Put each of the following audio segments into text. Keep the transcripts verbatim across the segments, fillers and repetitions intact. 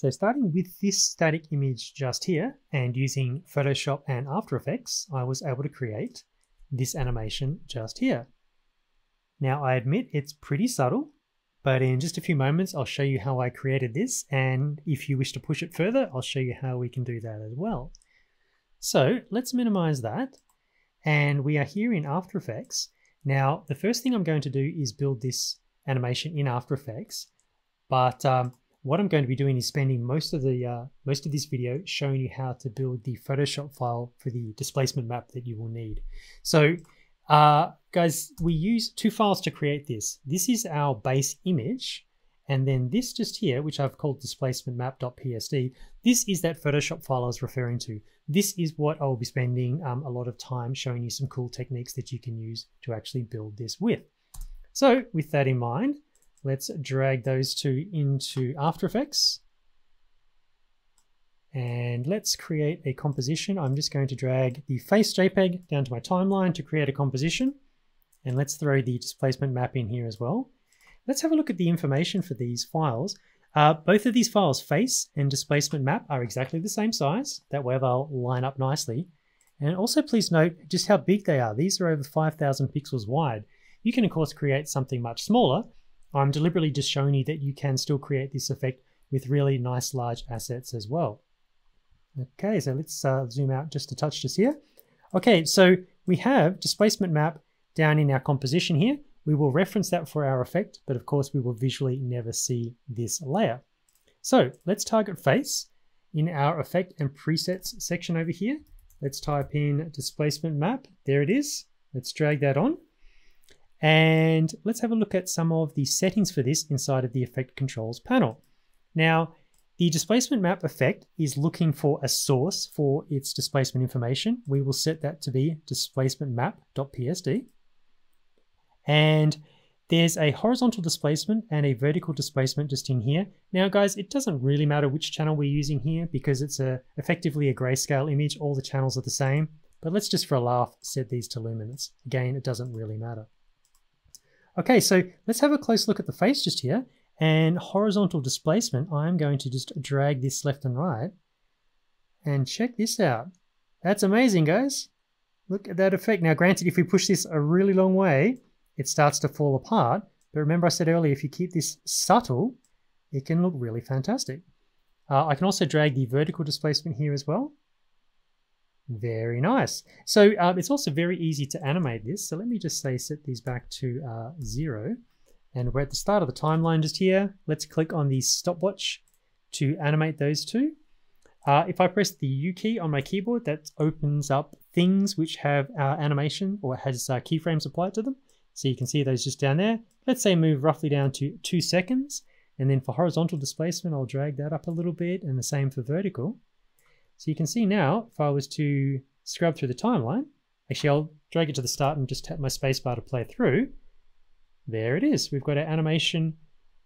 So starting with this static image just here and using Photoshop and After Effects, I was able to create this animation just here. Now I admit it's pretty subtle, but in just a few moments, I'll show you how I created this. And if you wish to push it further, I'll show you how we can do that as well. So let's minimize that. And we are here in After Effects. Now, the first thing I'm going to do is build this animation in After Effects. But um, what I'm going to be doing is spending most of the uh, most of this video showing you how to build the Photoshop file for the displacement map that you will need. So uh, guys, we use two files to create this. This is our base image. And then this just here, which I've called displacement map dot P S D, this is that Photoshop file I was referring to. This is what I'll be spending um, a lot of time showing you some cool techniques that you can use to actually build this with. So with that in mind, let's drag those two into After Effects. And let's create a composition. I'm just going to drag the face JPEG down to my timeline to create a composition. And let's throw the displacement map in here as well. Let's have a look at the information for these files. Uh, both of these files, face and displacement map, are exactly the same size. That way they'll line up nicely. And also please note just how big they are. These are over five thousand pixels wide. You can of course create something much smaller. I'm deliberately just showing you that you can still create this effect with really nice large assets as well. Okay, so let's uh, zoom out just a touch just here. Okay, so we have displacement map down in our composition here. We will reference that for our effect, but of course we will visually never see this layer. So let's target face in our effect and presets section over here. Let's type in displacement map. There it is. Let's drag that on. And let's have a look at some of the settings for this inside of the effect controls panel. Now, the displacement map effect is looking for a source for its displacement information. We will set that to be displacement map dot P S D. And there's a horizontal displacement and a vertical displacement just in here. Now guys, it doesn't really matter which channel we're using here because it's a, effectively a grayscale image. All the channels are the same, but let's just for a laugh set these to luminance. Again, it doesn't really matter. Okay, so let's have a close look at the face just here. And horizontal displacement, I'm going to just drag this left and right and check this out. That's amazing, guys. Look at that effect. Now granted, if we push this a really long way, it starts to fall apart. But remember I said earlier, if you keep this subtle, it can look really fantastic. Uh, I can also drag the vertical displacement here as well. Very nice. So uh, it's also very easy to animate this. So let me just say, set these back to uh, zero. And we're at the start of the timeline just here. Let's click on the stopwatch to animate those two. Uh, if I press the U key on my keyboard, that opens up things which have uh, animation or has uh, keyframes applied to them. So you can see those just down there. Let's say move roughly down to two seconds. And then for horizontal displacement, I'll drag that up a little bit, and the same for vertical. So you can see now, if I was to scrub through the timeline, actually I'll drag it to the start and just tap my spacebar to play through. There it is. We've got our animation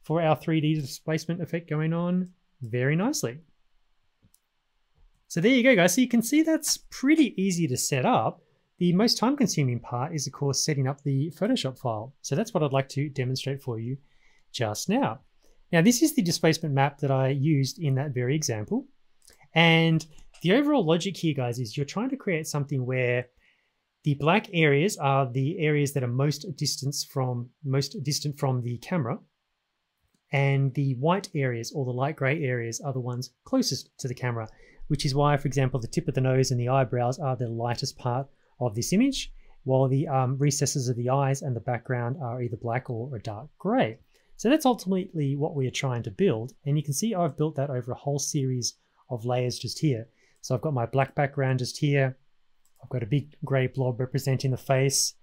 for our three D displacement effect going on very nicely. So there you go, guys. So you can see that's pretty easy to set up. The most time-consuming part is, of course, setting up the Photoshop file. So that's what I'd like to demonstrate for you just now. Now, this is the displacement map that I used in that very example. And the overall logic here, guys, is you're trying to create something where the black areas are the areas that are most distant from, most distant from the camera, and the white areas or the light gray areas are the ones closest to the camera, which is why, for example, the tip of the nose and the eyebrows are the lightest part of this image, while the um, recesses of the eyes and the background are either black or a dark gray. So that's ultimately what we are trying to build. And you can see I've built that over a whole series of layers just here. So I've got my black background just here. I've got a big gray blob representing the face.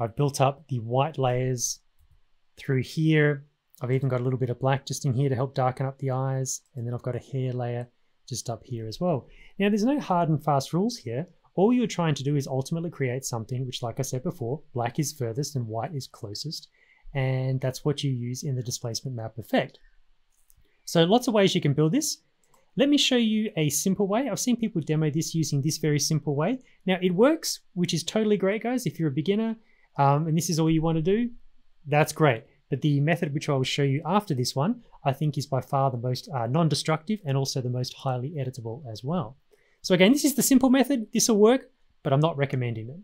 I've built up the white layers through here. I've even got a little bit of black just in here to help darken up the eyes. And then I've got a hair layer just up here as well. Now there's no hard and fast rules here. All you're trying to do is ultimately create something which, like I said before, black is furthest and white is closest. And that's what you use in the displacement map effect. So lots of ways you can build this. Let me show you a simple way. I've seen people demo this using this very simple way. Now it works, which is totally great, guys. If you're a beginner um, and this is all you want to do, that's great. But the method which I will show you after this one, I think is by far the most uh, non-destructive and also the most highly editable as well. So again, this is the simple method. This will work, but I'm not recommending it.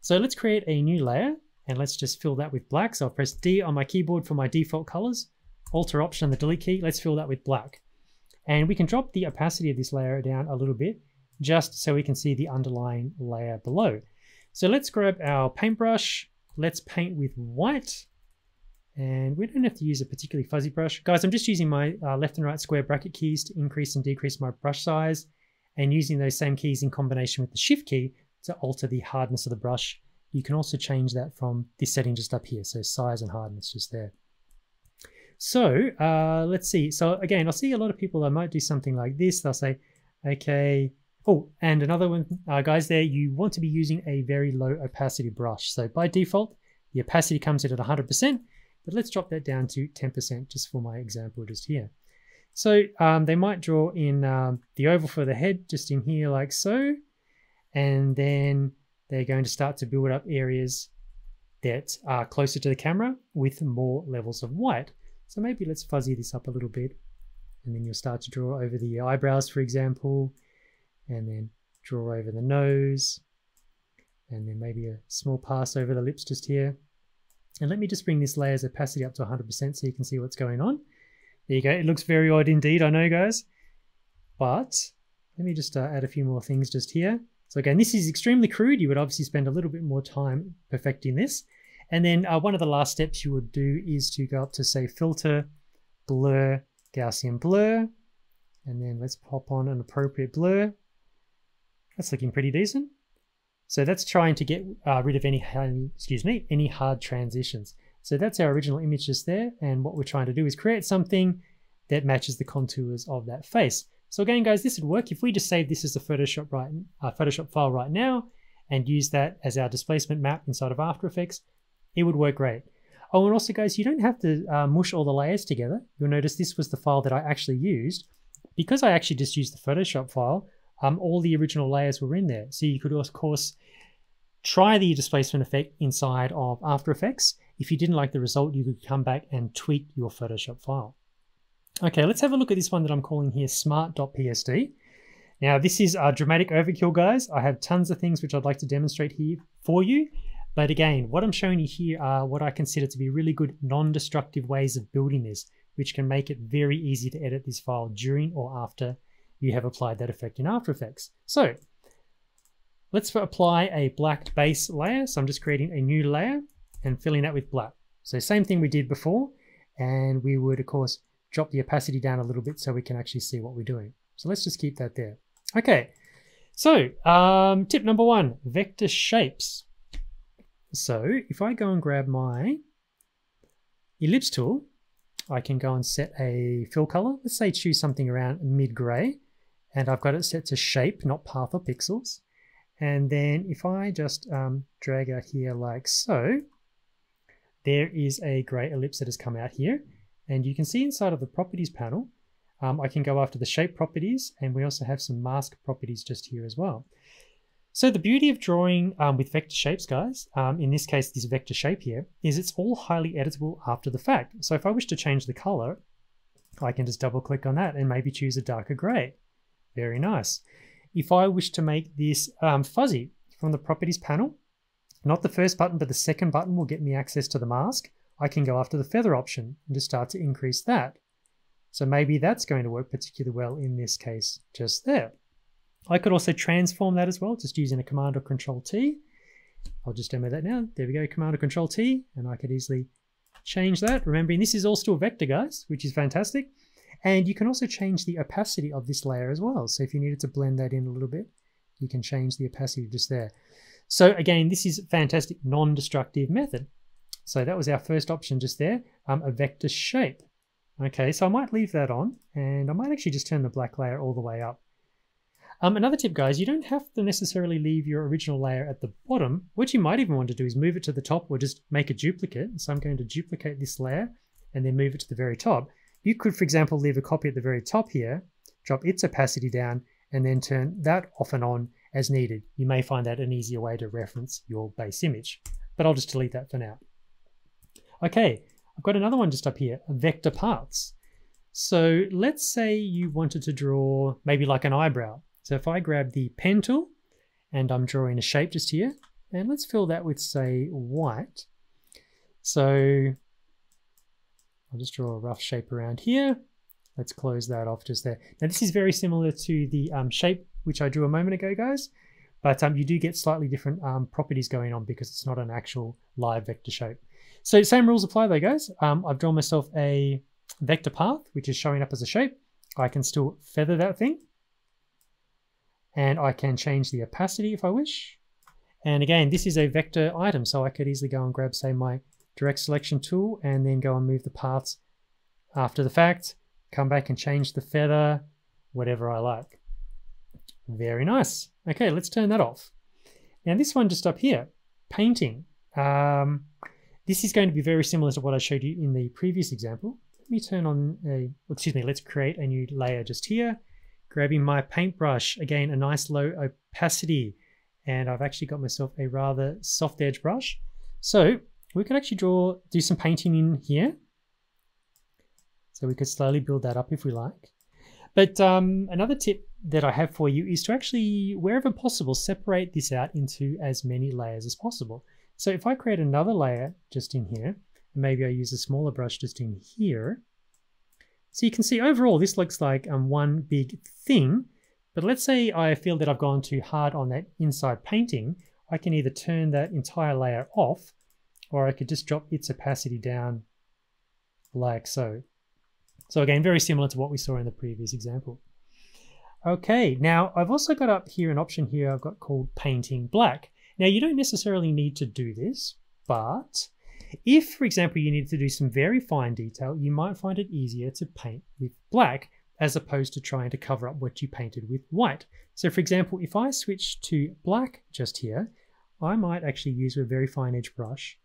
So let's create a new layer and let's just fill that with black. So I'll press D on my keyboard for my default colors, Alt or Option on the delete key. Let's fill that with black. And we can drop the opacity of this layer down a little bit just so we can see the underlying layer below. So let's grab our paintbrush. Let's paint with white. And we don't have to use a particularly fuzzy brush. Guys, I'm just using my uh, left and right square bracket keys to increase and decrease my brush size, and using those same keys in combination with the Shift key to alter the hardness of the brush. You can also change that from this setting just up here. So size and hardness just there. So uh, let's see. So again, I'll see a lot of people that might do something like this. They'll say, okay. Oh, and another one, uh, guys, there, you want to be using a very low opacity brush. So by default, the opacity comes in at one hundred percent, but let's drop that down to ten percent just for my example just here. So um, they might draw in um, the oval for the head just in here like so, and then they're going to start to build up areas that are closer to the camera with more levels of white. So maybe let's fuzzy this up a little bit, and then you'll start to draw over the eyebrows, for example, and then draw over the nose, and then maybe a small pass over the lips just here. And let me just bring this layer's opacity up to one hundred percent so you can see what's going on. There you go. It looks very odd indeed, I know, guys. But let me just uh, add a few more things just here. So again, this is extremely crude. You would obviously spend a little bit more time perfecting this. And then uh, one of the last steps you would do is to go up to, say, Filter, Blur, Gaussian Blur. And then let's pop on an appropriate blur. That's looking pretty decent. So that's trying to get uh, rid of any, excuse me, any hard transitions. So that's our original image just there. And what we're trying to do is create something that matches the contours of that face. So again, guys, this would work if we just save this as a Photoshop, right, uh, Photoshop file right now and use that as our displacement map inside of After Effects. It would work great. Oh, and also, guys, you don't have to uh, mush all the layers together. You'll notice this was the file that I actually used. Because I actually just used the Photoshop file, Um, all the original layers were in there. So you could, of course, try the displacement effect inside of After Effects. If you didn't like the result, you could come back and tweak your Photoshop file. Okay, let's have a look at this one that I'm calling here smart.psd. Now, this is a dramatic overkill, guys. I have tons of things which I'd like to demonstrate here for you. But again, what I'm showing you here are what I consider to be really good non-destructive ways of building this, which can make it very easy to edit this file during or after you have applied that effect in After Effects. So let's apply a black base layer. So I'm just creating a new layer and filling that with black. So same thing we did before, and we would of course drop the opacity down a little bit so we can actually see what we're doing. So let's just keep that there. Okay, so um, tip number one, vector shapes. So if I go and grab my ellipse tool, I can go and set a fill color. Let's say choose something around mid-gray. And I've got it set to shape, not path or pixels. And then if I just um, drag out here like so, there is a gray ellipse that has come out here. And you can see inside of the properties panel, um, I can go after the shape properties, and we also have some mask properties just here as well. So the beauty of drawing um, with vector shapes, guys, um, in this case, this vector shape here, is it's all highly editable after the fact. So if I wish to change the color, I can just double click on that and maybe choose a darker gray. Very nice. If I wish to make this um, fuzzy from the properties panel, not the first button, but the second button will get me access to the mask. I can go after the feather option and just start to increase that. So maybe that's going to work particularly well in this case, just there. I could also transform that as well, just using a command or control T. I'll just demo that now. There we go, command or control T, and I could easily change that. Remembering this is all still vector, guys, which is fantastic. And you can also change the opacity of this layer as well. So if you needed to blend that in a little bit, you can change the opacity just there. So again, this is a fantastic non-destructive method. So that was our first option just there, um, a vector shape. Okay, so I might leave that on, and I might actually just turn the black layer all the way up. Um, another tip, guys, you don't have to necessarily leave your original layer at the bottom. What you might even want to do is move it to the top or just make a duplicate. So I'm going to duplicate this layer and then move it to the very top. You could, for example, leave a copy at the very top here, drop its opacity down, and then turn that off and on as needed. You may find that an easier way to reference your base image, but I'll just delete that for now. Okay, I've got another one just up here, vector paths. So let's say you wanted to draw maybe like an eyebrow. So if I grab the pen tool and I'm drawing a shape just here, and let's fill that with, say, white. So I'll just draw a rough shape around here. Let's close that off just there. Now this is very similar to the um, shape which I drew a moment ago, guys, but um, you do get slightly different um, properties going on because it's not an actual live vector shape. So same rules apply though, guys. Um, I've drawn myself a vector path, which is showing up as a shape. I can still feather that thing, and I can change the opacity if I wish. And again, this is a vector item, so I could easily go and grab, say, my direct selection tool and then go and move the paths after the fact, come back and change the feather, whatever I like. Very nice. Okay, let's turn that off. Now this one just up here, painting. Um, this is going to be very similar to what I showed you in the previous example. Let me turn on a, excuse me, let's create a new layer just here. Grabbing my paintbrush, again, a nice low opacity. And I've actually got myself a rather soft edge brush. So we could actually draw, do some painting in here. So we could slowly build that up if we like. But um, another tip that I have for you is to actually, wherever possible, separate this out into as many layers as possible. So if I create another layer just in here, maybe I use a smaller brush just in here. So you can see overall, this looks like um, one big thing. But let's say I feel that I've gone too hard on that inside painting. I can either turn that entire layer off, or I could just drop its opacity down like so. So again, very similar to what we saw in the previous example. Okay, now I've also got up here an option here I've got called painting black. Now you don't necessarily need to do this, but if, for example, you need to do some very fine detail, you might find it easier to paint with black as opposed to trying to cover up what you painted with white. So for example, if I switch to black just here, I might actually use a very fine edge brush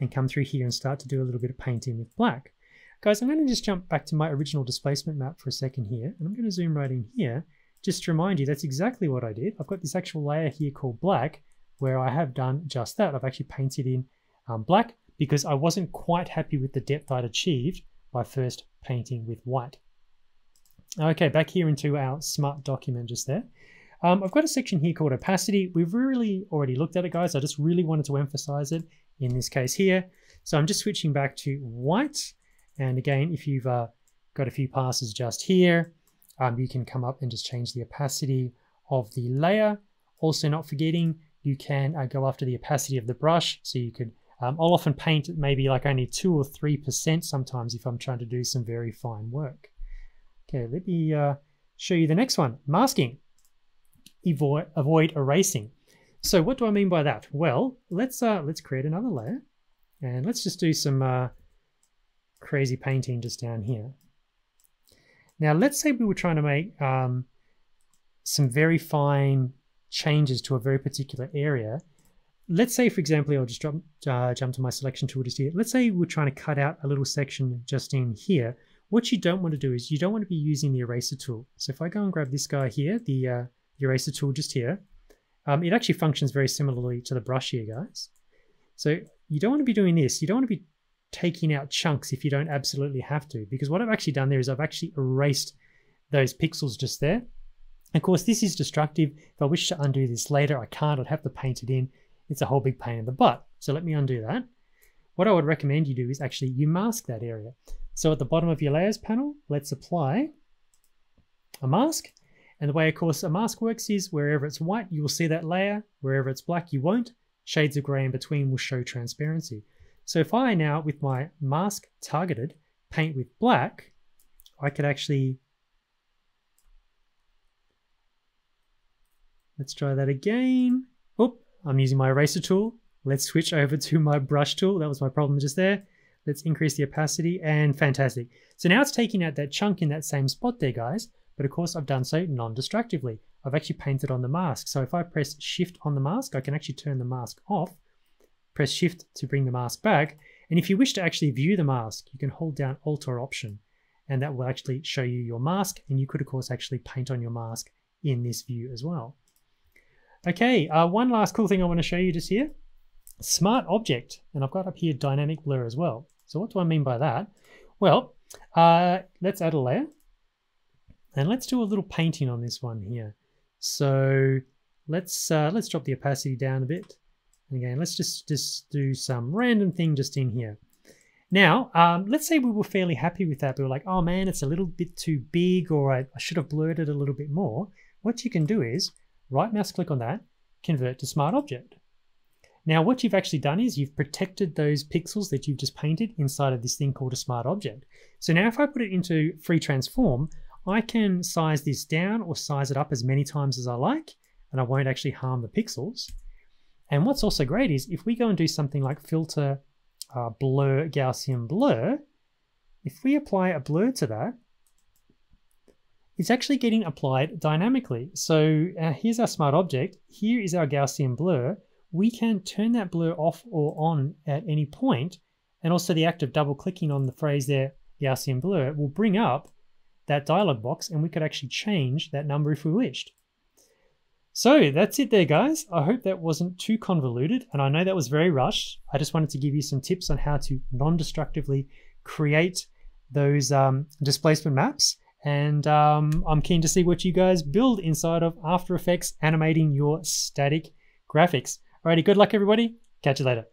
and come through here and start to do a little bit of painting with black. Guys, I'm going to just jump back to my original displacement map for a second here, and I'm going to zoom right in here just to remind you that's exactly what I did. I've got this actual layer here called black where I have done just that. I've actually painted in um, black because I wasn't quite happy with the depth I'd achieved by first painting with white. Okay, back here into our smart document just there. Um, I've got a section here called opacity. We've really already looked at it, guys. I just really wanted to emphasize it in this case here. So I'm just switching back to white. And again, if you've uh, got a few passes just here, um, you can come up and just change the opacity of the layer. Also not forgetting, you can uh, go after the opacity of the brush. So you could, um, I'll often paint maybe like only two or three percent sometimes if I'm trying to do some very fine work. Okay, let me uh, show you the next one, masking. Avoid, avoid erasing. So what do I mean by that? Well, let's, uh, let's create another layer and let's just do some, uh, crazy painting just down here. Now let's say we were trying to make um, some very fine changes to a very particular area. Let's say, for example, I'll just drop, uh, jump to my selection tool just here. Let's say we're trying to cut out a little section just in here. What you don't want to do is you don't want to be using the eraser tool. So if I go and grab this guy here, the uh, eraser tool just here, um, it actually functions very similarly to the brush here, guys. So you don't want to be doing this. You don't want to be taking out chunks if you don't absolutely have to, because what I've actually done there is I've actually erased those pixels just there. Of course, this is destructive. If I wish to undo this later, I can't. I'd have to paint it in. It's a whole big pain in the butt. So let me undo that. What I would recommend you do is actually you mask that area. So at the bottom of your layers panel, let's apply a mask. And the way, of course, a mask works is wherever it's white, you will see that layer. Wherever it's black, you won't. Shades of gray in between will show transparency. So if I now, with my mask targeted, paint with black, I could actually, let's try that again. Oh, I'm using my eraser tool. Let's switch over to my brush tool. That was my problem just there. Let's increase the opacity, and fantastic. So now it's taking out that chunk in that same spot there, guys. But of course I've done so non-destructively. I've actually painted on the mask. So if I press shift on the mask, I can actually turn the mask off. Press shift to bring the mask back. And if you wish to actually view the mask, you can hold down alt or option, and that will actually show you your mask. And you could of course actually paint on your mask in this view as well. Okay, uh, one last cool thing I wanna show you just here, smart object. And I've got up here dynamic blur as well. So what do I mean by that? Well, uh, let's add a layer and let's do a little painting on this one here. So let's uh, let's drop the opacity down a bit. And again, let's just, just do some random thing just in here. Now, um, let's say we were fairly happy with that. We were like, oh man, it's a little bit too big, or I, I should have blurred it a little bit more. What you can do is right mouse click on that, convert to smart object. Now what you've actually done is you've protected those pixels that you've just painted inside of this thing called a smart object. So now if I put it into free transform, I can size this down or size it up as many times as I like, and I won't actually harm the pixels. And what's also great is if we go and do something like filter, Uh, blur, Gaussian blur, if we apply a blur to that, it's actually getting applied dynamically. So uh, here's our smart object, here is our Gaussian blur. We can turn that blur off or on at any point, and also the act of double clicking on the phrase there, Gaussian blur, will bring up that dialog box, and we could actually change that number if we wished. So that's it there, guys. I hope that wasn't too convoluted, and I know that was very rushed. I just wanted to give you some tips on how to non-destructively create those um, displacement maps, and um, I'm keen to see what you guys build inside of After Effects animating your static graphics. Alrighty, good luck everybody. Catch you later.